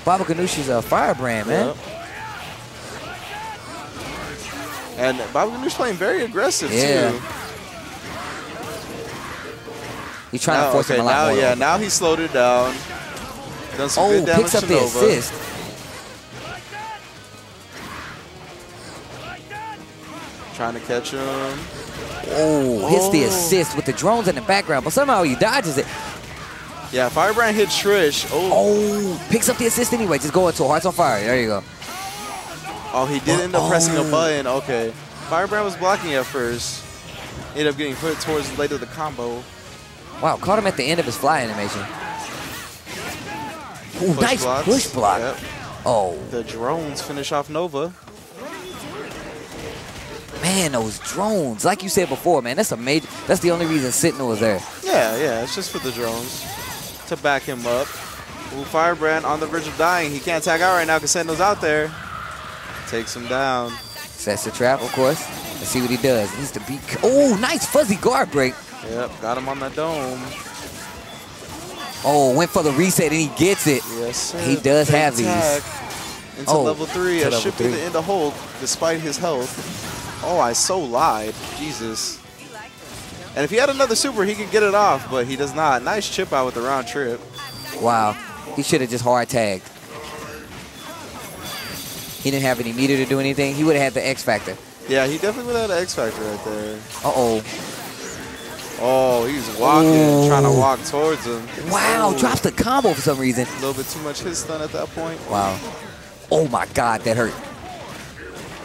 Baba Ganoush's uh, Firebrand, man. Yep. And Baba Ganoush playing very aggressive, yeah. too. He's trying now, to force okay, him a lot now, more. Yeah, now he slowed it down. Done some oh, good damage picks up to the Nova. assist. Trying to catch him. Oh, hits oh. the assist with the drones in the background, but somehow he dodges it. Yeah, Firebrand hit Trish. Oh, oh picks up the assist anyway. Just going to Hearts on Fire. There you go. Oh, he did end up oh. pressing a button. Okay. Firebrand was blocking at first. Ended up getting put towards later the combo. Wow, caught him at the end of his fly animation. Ooh, push nice blocks. push block. Yep. Oh. The drones finish off Nova. Man, those drones. Like you said before, man, that's a major. That's the only reason Sentinel was there. Yeah, yeah, it's just for the drones to back him up. Ooh, Firebrand on the verge of dying. He can't tag out right now because Sentinel's out there. Takes him down. Sets the trap, of course. Let's see what he does. He needs to be. Oh, nice fuzzy guard break. Yep, got him on the dome. Oh, went for the reset and he gets it. Yes, sir. He does Big have attack. these. Into oh, level three. It should be the end of Hulk, despite his health. Oh, I so lied. Jesus. And if he had another super, he could get it off, but he does not. Nice chip out with the round trip. Wow. He should have just hard tagged. He didn't have any meter to do anything. He would have had the X Factor. Yeah, he definitely would have had an X Factor right there. Uh-oh. Oh, he's walking, Ooh. trying to walk towards him. Wow, Ooh. dropped the combo for some reason. A little bit too much his stun at that point. Wow. Oh, my God, that hurt.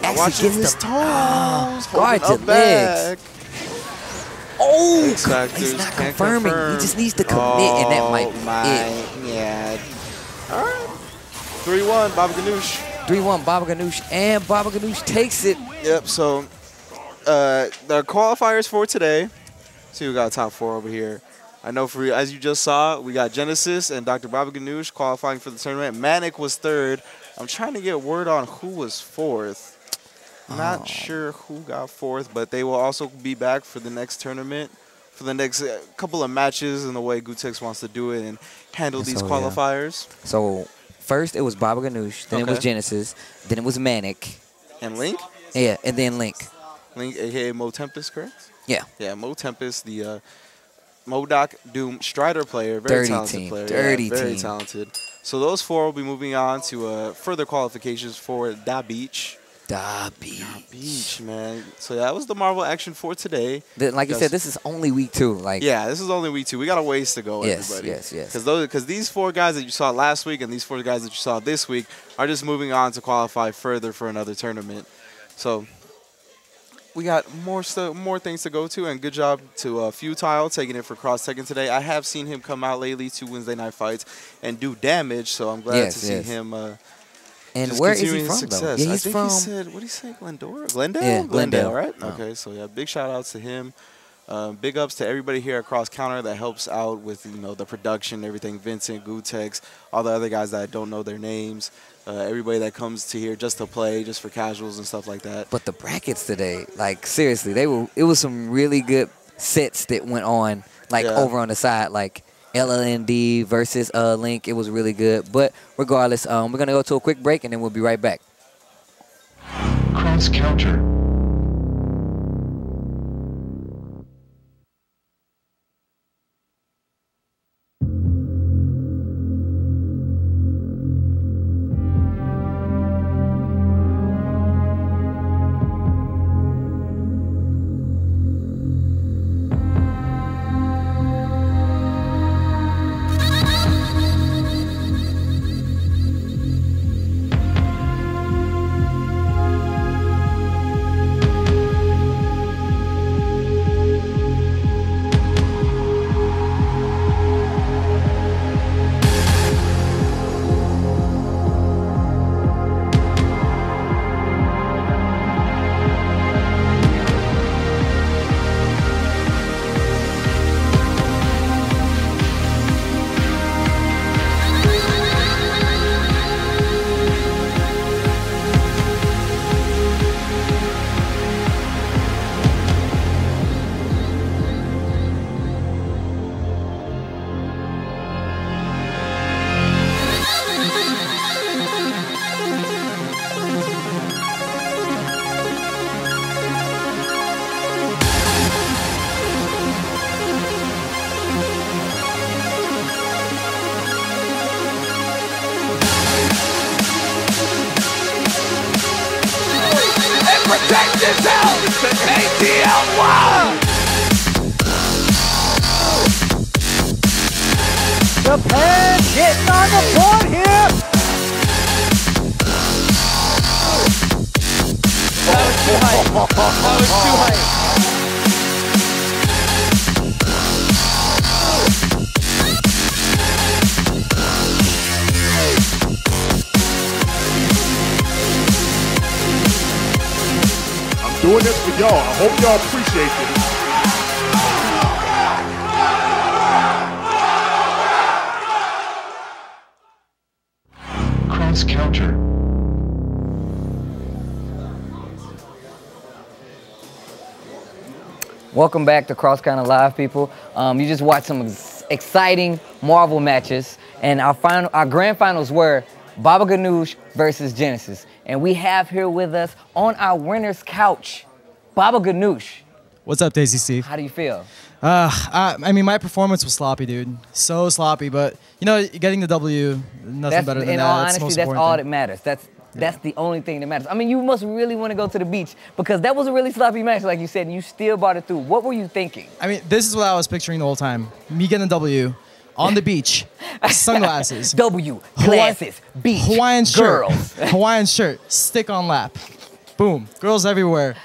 Actually watching his the, toes. Oh, guard to legs. Back. Oh, X-Factors he's not confirming. Confirm. He just needs to commit, oh, and that might be my, it. Yeah. All right. three one, Baba Ganoush. three one, Baba Ganoush, and Baba Ganoush takes it. Yep, so uh, the qualifiers for today. See, we got top four over here. I know for as you just saw, we got Genesis and Doctor Baba Ganoush qualifying for the tournament. Manic was third. I'm trying to get word on who was fourth. Not oh. sure who got fourth, but they will also be back for the next tournament, for the next uh, couple of matches, and the way Gootecks wants to do it and handle and these so, qualifiers. Yeah. So first it was Baba Ganoush, then okay. it was Genesis, then it was Manic. And Link? Yeah, and then Link. Link, a k a. Mo Tempest, correct? Yeah. Yeah, Mo Tempest, the uh, Marduk Doom Strider player, very Dirty talented team. player. Dirty yeah, very team. talented. So those four will be moving on to uh, further qualifications for Da Beach. Da Beach. Da Beach, man. So that was the Marvel action for today. The, like you said, this is only week two. Like yeah, this is only week two. We got a ways to go, yes, everybody. Yes, yes, yes. Because these four guys that you saw last week and these four guys that you saw this week are just moving on to qualify further for another tournament. So we got more more things to go to, and good job to uh, Futile taking it for Cross Tekken today. I have seen him come out lately to Wednesday night fights and do damage, so I'm glad yes, to yes. see him... Uh, And just where is he from, success. though? Yeah, he's I think from he said, what did he say, Glendale? Glendale? Yeah, Glendale, Glendale, right? Oh. Okay, so yeah, big shout-outs to him. Uh, big ups to everybody here at Cross Counter that helps out with, you know, the production, everything, Vincent, Gootecks, all the other guys that I don't know their names, uh, everybody that comes to here just to play, just for casuals and stuff like that. But the brackets today, like, seriously, they were it was some really good sets that went on, like, yeah. over on the side, like, L L N D versus uh, Link. It was really good. But regardless, um, we're going to go to a quick break, and then we'll be right back. Cross Counter. Japan getting on the board here! That was too high. That was too high. I'm doing this for y'all. I hope y'all appreciate this. Counter. Welcome back to Cross Counter Live, people. Um, you just watched some ex exciting Marvel matches, and our final, our grand finals were Baba Ganoush versus Genesis. And we have here with us on our winner's couch, Baba Ganoush. What's up, Tasty Steve? How do you feel? Uh, I, I mean, my performance was sloppy, dude. So sloppy, but, you know, getting the W, nothing better than that. In all honesty, that's all that matters. That's that's the only thing that matters. I mean, you must really want to go to the beach because that was a really sloppy match, like you said, and you still brought it through. What were you thinking? I mean, this is what I was picturing the whole time. Me getting a W on the beach, sunglasses. W, glasses, Hawaii, beach, Hawaiian shirt, girls. Hawaiian shirt, stick on lap. Boom, girls everywhere.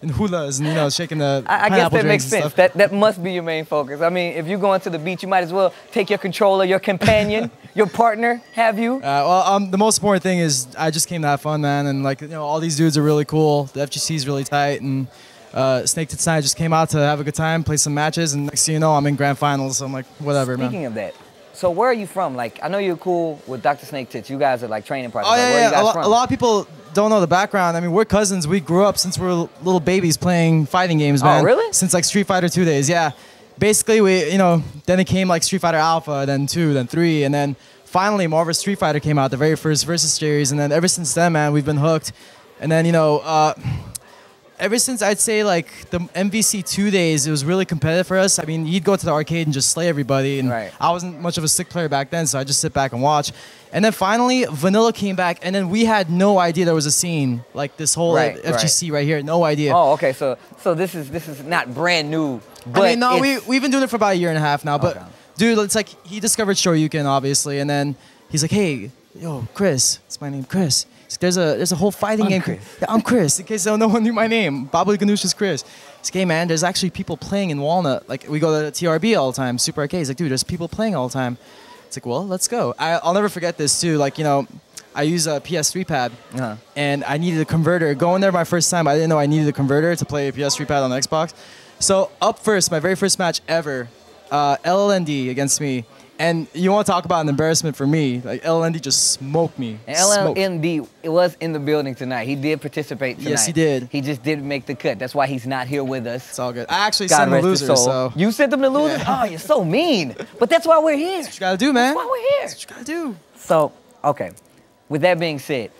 And hula's and, you know, shaking the I, I guess that makes sense. That, that must be your main focus. I mean, if you're going to the beach, you might as well take your controller, your companion, your partner, have you? Uh, well, um, the most important thing is I just came to have fun, man. And, like, you know, all these dudes are really cool. The F G C is really tight. And uh, Snake Tits and I just came out to have a good time, play some matches. And next thing you know, I'm in grand finals. So I'm like, whatever, Speaking man. Speaking of that. So where are you from? Like, I know you're cool with Doctor Snake Tits. You guys are like training partners. Oh, yeah, like, where yeah. Are you guys a, lo from? a lot of people don't know the background. I mean, we're cousins. We grew up since we were little babies playing fighting games, man. Oh, really? Since like Street Fighter two days, yeah. Basically, we, you know, then it came like Street Fighter Alpha, then two, then three, and then finally Marvel Street Fighter came out, the very first Versus series, and then ever since then, man, we've been hooked. And then, you know, uh, ever since I'd say like the M V C two days, it was really competitive for us. I mean, you'd go to the arcade and just slay everybody. And right. I wasn't much of a stick player back then, so I just sit back and watch. And then finally, Vanilla came back, and then we had no idea there was a scene like this whole right, F G C right. right here. No idea. Oh, okay. So, so this is this is not brand new. But I mean, no, we we've been doing it for about a year and a half now. But okay. dude, it's like he discovered Shoryuken, obviously, and then he's like, hey, yo, Chris. It's my name, Chris. There's a there's a whole fighting I'm game. Chris. Yeah, I'm Chris. In case no one knew my name, Baba Ganoush is Chris. It's okay, man. There's actually people playing in Walnut. Like we go to T R B all the time, Super Arcade. He's like, dude, there's people playing all the time. It's like, well, let's go. I, I'll never forget this too. Like, you know, I use a P S three pad, uh-huh. and I needed a converter. Going there my first time, I didn't know I needed a converter to play a P S three pad on Xbox. So up first, my very first match ever, uh, L L N D against me. And you want to talk about an embarrassment for me? Like L L N D just smoked me. And L L N D, it was in the building tonight. He did participate tonight. Yes, he did. He just didn't make the cut. That's why he's not here with us. It's all good. I actually sent him the losers. So you sent them the losers? Yeah. Oh, you're so mean. But that's why we're here. That's what you gotta do, man. That's why we're here. That's what you gotta do. So, okay. With that being said,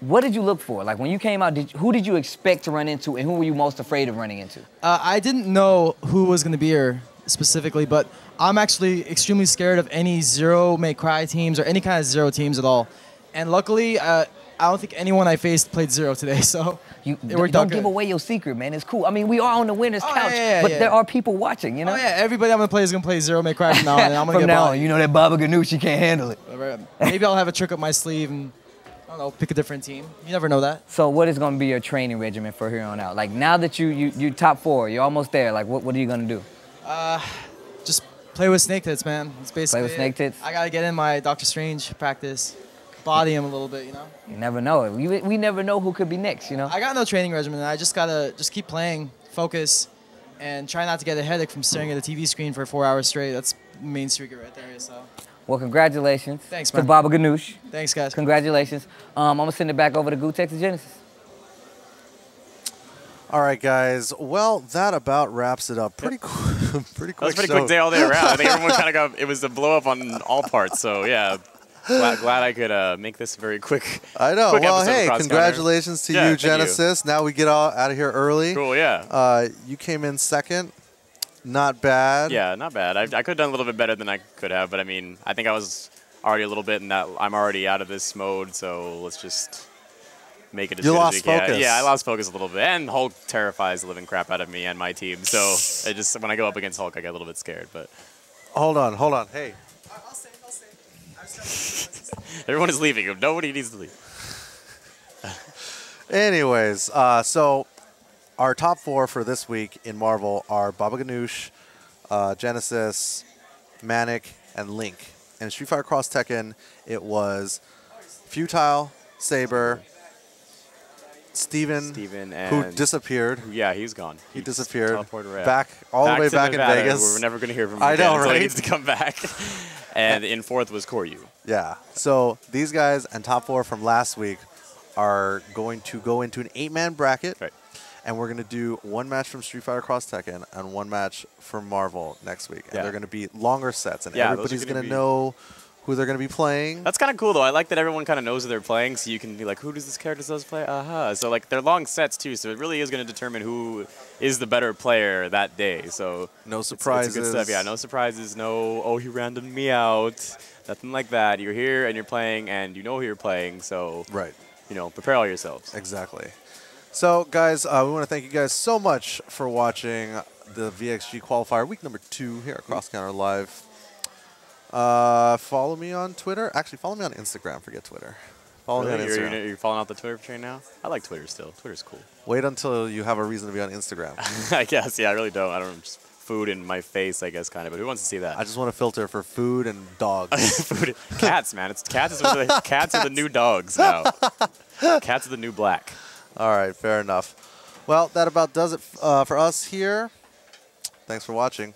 what did you look for? Like when you came out, did, who did you expect to run into, and who were you most afraid of running into? Uh, I didn't know who was gonna be here specifically, but I'm actually extremely scared of any zero may cry teams or any kind of zero teams at all. And luckily, uh, I don't think anyone I faced played zero today, so you it worked Don't give good. away your secret, man. It's cool. I mean, we are on the winner's oh, couch, yeah, yeah, but yeah. there are people watching, you know? Oh, yeah, everybody I'm going to play is going to play zero may cry from now on. And I'm gonna from get now on, you know that Baba Ganoush, she can't handle it. Maybe I'll have a trick up my sleeve and, I don't know, pick a different team. You never know that. So what is going to be your training regimen for here on out? Like, now that you, you, you're top four, you're almost there, like, what, what are you going to do? Uh, just play with Snake Tits, man. It's basically play with Snake Tits. I gotta get in my Doctor Strange practice, body him a little bit, you know. You never know. We we never know who could be next, you know. I got no training regimen. I just gotta just keep playing, focus, and try not to get a headache from staring at a T V screen for four hours straight. That's the main secret right there. So. Well, congratulations. Thanks, man. To Baba Ganoush. Thanks, guys. Congratulations. Um, I'm gonna send it back over to Gootecks and Genesis. All right, guys. Well, that about wraps it up. Pretty, cool. pretty quick. That was a pretty show. quick day all day around. I think everyone kind of got. It was a blow up on all parts. So yeah, glad, glad I could uh, make this very quick. I know. Quick well, hey, congratulations Counter. to yeah, you, Genesis. You. Now we get all out of here early. Cool. Yeah. Uh, you came in second. Not bad. Yeah, not bad. I, I could have done a little bit better than I could have, but I mean, I think I was already a little bit in that. I'm already out of this mode, so let's just. make it as you good lost as we focus. Can. Yeah, I lost focus a little bit. And Hulk terrifies the living crap out of me and my team. So I just when I go up against Hulk, I get a little bit scared. But hold on, hold on. Hey. I'll save, I'll save. Everyone is leaving him. Nobody needs to leave. Anyways, uh, so our top four for this week in Marvel are Baba Ganoush, uh, Genesis, Manic, and Link. And Street Fighter Cross Tekken, it was Futile, Saber, Steven, Steven and who disappeared. Yeah, he's gone. He, he disappeared. Back all back the way back Nevada, in Vegas. We're never going to hear from him I again, know, right? So he needs to come back. And in fourth was Koryu. Yeah. So these guys and top four from last week are going to go into an eight-man bracket. Right. And we're going to do one match from Street Fighter Cross Tekken and one match from Marvel next week. And yeah. they're going to be longer sets. And yeah, everybody's going to know who they're going to be playing. That's kind of cool, though. I like that everyone kind of knows who they're playing. So you can be like, who does this character does play? Aha. Uh-huh. So like they're long sets, too. So it really is going to determine who is the better player that day. So no surprises. It's, it's a good stuff. Yeah, no surprises. No, oh, he randomed me out. Nothing like that. You're here, and you're playing, and you know who you're playing. So right. you know, prepare all yourselves. Exactly. So, guys, uh, we want to thank you guys so much for watching the V X G Qualifier, week number two here at Cross Counter Live. Uh, follow me on Twitter. Actually, follow me on Instagram. Forget Twitter. Follow really? me on Instagram. You're, you're following out the Twitter train now? I like Twitter still. Twitter's cool. Wait until you have a reason to be on Instagram. I guess. Yeah, I really don't. I don't just food in my face, I guess, kind of. But who wants to see that? I just want to filter for food and dogs. Food, cats, man. It's cats, are the, cats, cats are the new dogs now. Cats are the new black. All right, fair enough. Well, that about does it uh, for us here. Thanks for watching.